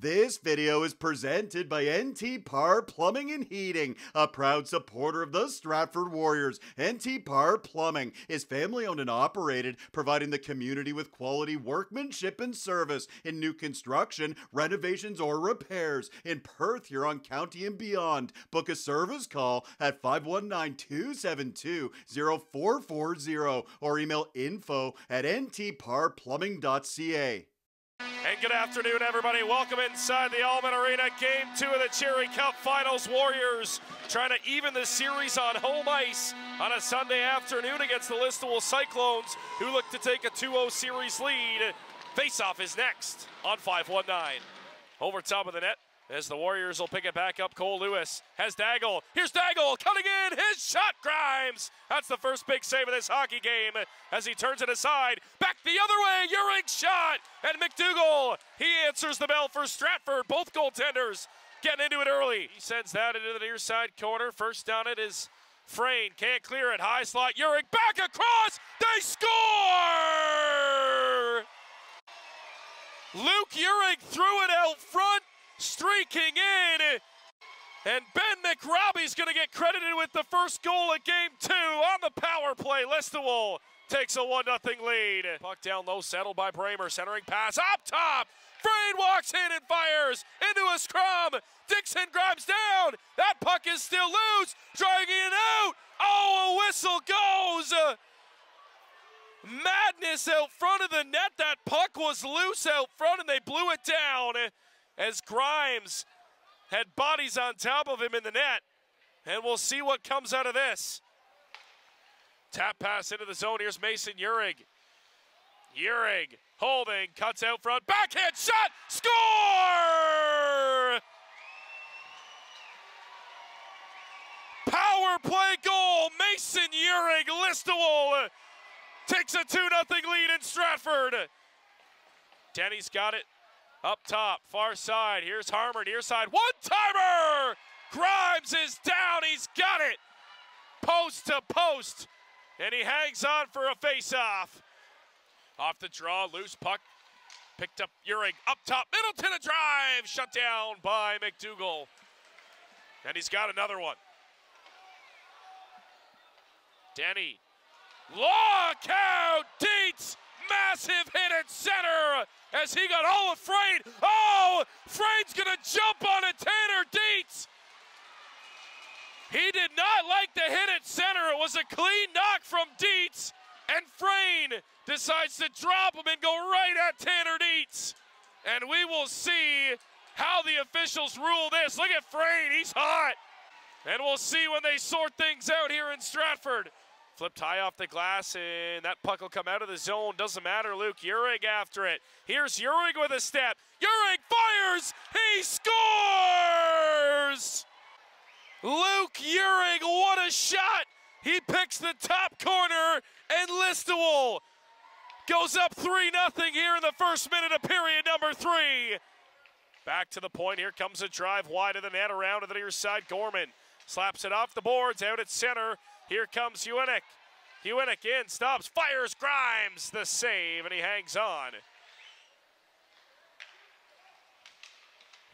This video is presented by NT Parr Plumbing and Heating, a proud supporter of the Stratford Warriors. NT Parr Plumbing is family-owned and operated, providing the community with quality workmanship and service in new construction, renovations, or repairs in Perth, Huron County, and beyond. Book a service call at 519-272-0440 or email info@ntparrplumbing.ca. And good afternoon, everybody. Welcome inside the Allman Arena. Game 2 of the Cherry Cup Finals. Warriors trying to even the series on home ice on a Sunday afternoon against the Listowel Cyclones, who look to take a 2-0 series lead. Face-off is next on 519. Over top of the net as the Warriors will pick it back up. Cole Lewis has Daigle. Here's Daigle cutting in. His shot, Grimes. That's the first big save of this hockey game as he turns it aside. Back the other way. Eurig shot. And McDougall, he answers the bell for Stratford. Both goaltenders getting into it early. He sends that into the near side corner. First down it is Frayne. Can't clear it. High slot. Eurig back across. They score! Luke Eurig threw it out front, streaking in. And Ben McRobbie's going to get credited with the first goal of Game 2 on the power play. Listowel takes a 1-0 lead. Puck down low, settled by Bramer. Centering pass up top. Frayne walks in and fires into a scrum. Dixon grabs down. That puck is still loose. Dragging it out. Oh, a whistle goes. Madness out front of the net. That puck was loose out front, and they blew it down as Grimes had bodies on top of him in the net. And we'll see what comes out of this. Tap pass into the zone. Here's Mason Eurig. Eurig holding, cuts out front, backhand shot, score! Power play goal, Mason Eurig. Listowel takes a 2-0 lead in Stratford. Denny's got it up top, far side. Here's Harmer, near side, one-timer! Grimes is down, he's got it! Post to post. And he hangs on for a face-off. Off the draw, loose puck. Picked up Eurig, up top, Middleton, a drive! Shut down by McDougall. And he's got another one. Denny. Long count, Dietz! Massive hit at center as he got all afraid. Oh! Frayne's gonna jump on a Tanner Dietz! He did not like the hit at center. It was a clean knock from Dietz, and Frayne decides to drop him and go right at Tanner Dietz. And we will see how the officials rule this. Look at Frayne, he's hot. And we'll see when they sort things out here in Stratford. Flipped high off the glass, and that puck will come out of the zone. Doesn't matter, Luke Eurig after it. Here's Eurig with a step. Eurig fires, he scores! Luke Eurig, what a shot! He picks the top corner, and Listowel goes up 3-0 here in the first minute of period number 3. Back to the point, here comes a drive wide of the net, around to the near side. Gorman slaps it off the boards, out at center. Here comes Uenick. Uenick in, stops, fires, Grimes the save, and he hangs on.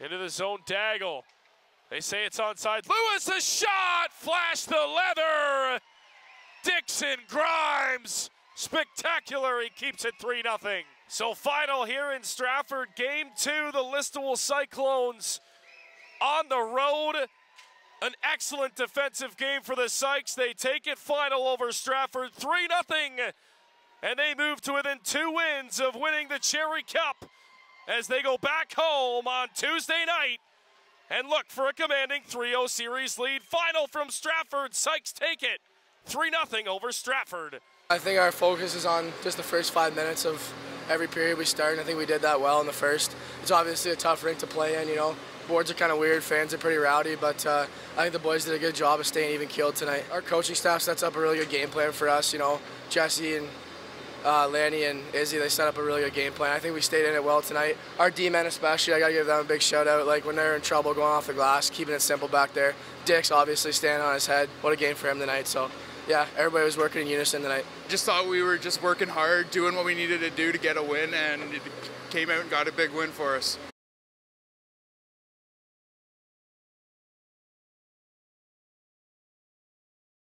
Into the zone, Daigle. They say it's onside. Lewis, a shot! Flash the leather! Dixon Grimes! Spectacular, he keeps it 3-0. So final here in Stratford, Game 2, the Listowel Cyclones on the road. An excellent defensive game for the Sykes. They take it final over Stratford, 3-0. And they move to within 2 wins of winning the Cherry Cup as they go back home on Tuesday night and look for a commanding 3-0 series lead. Final from Stratford, Sykes take it, 3-0 over Stratford. I think our focus is on just the first 5 minutes of every period we start, and I think we did that well in the first. It's obviously a tough rink to play in, you know. Boards are kind of weird, fans are pretty rowdy, but I think the boys did a good job of staying even-keeled tonight. Our coaching staff sets up a really good game plan for us, you know. Jesse and Lanny and Izzy, they set up a really good game plan. I think we stayed in it well tonight. Our D-men especially, I got to give them a big shout-out. Like, when they're in trouble going off the glass, keeping it simple back there. Dick's obviously standing on his head. What a game for him tonight, so yeah, everybody was working in unison tonight. Just thought we were just working hard, doing what we needed to do to get a win, and it came out and got a big win for us.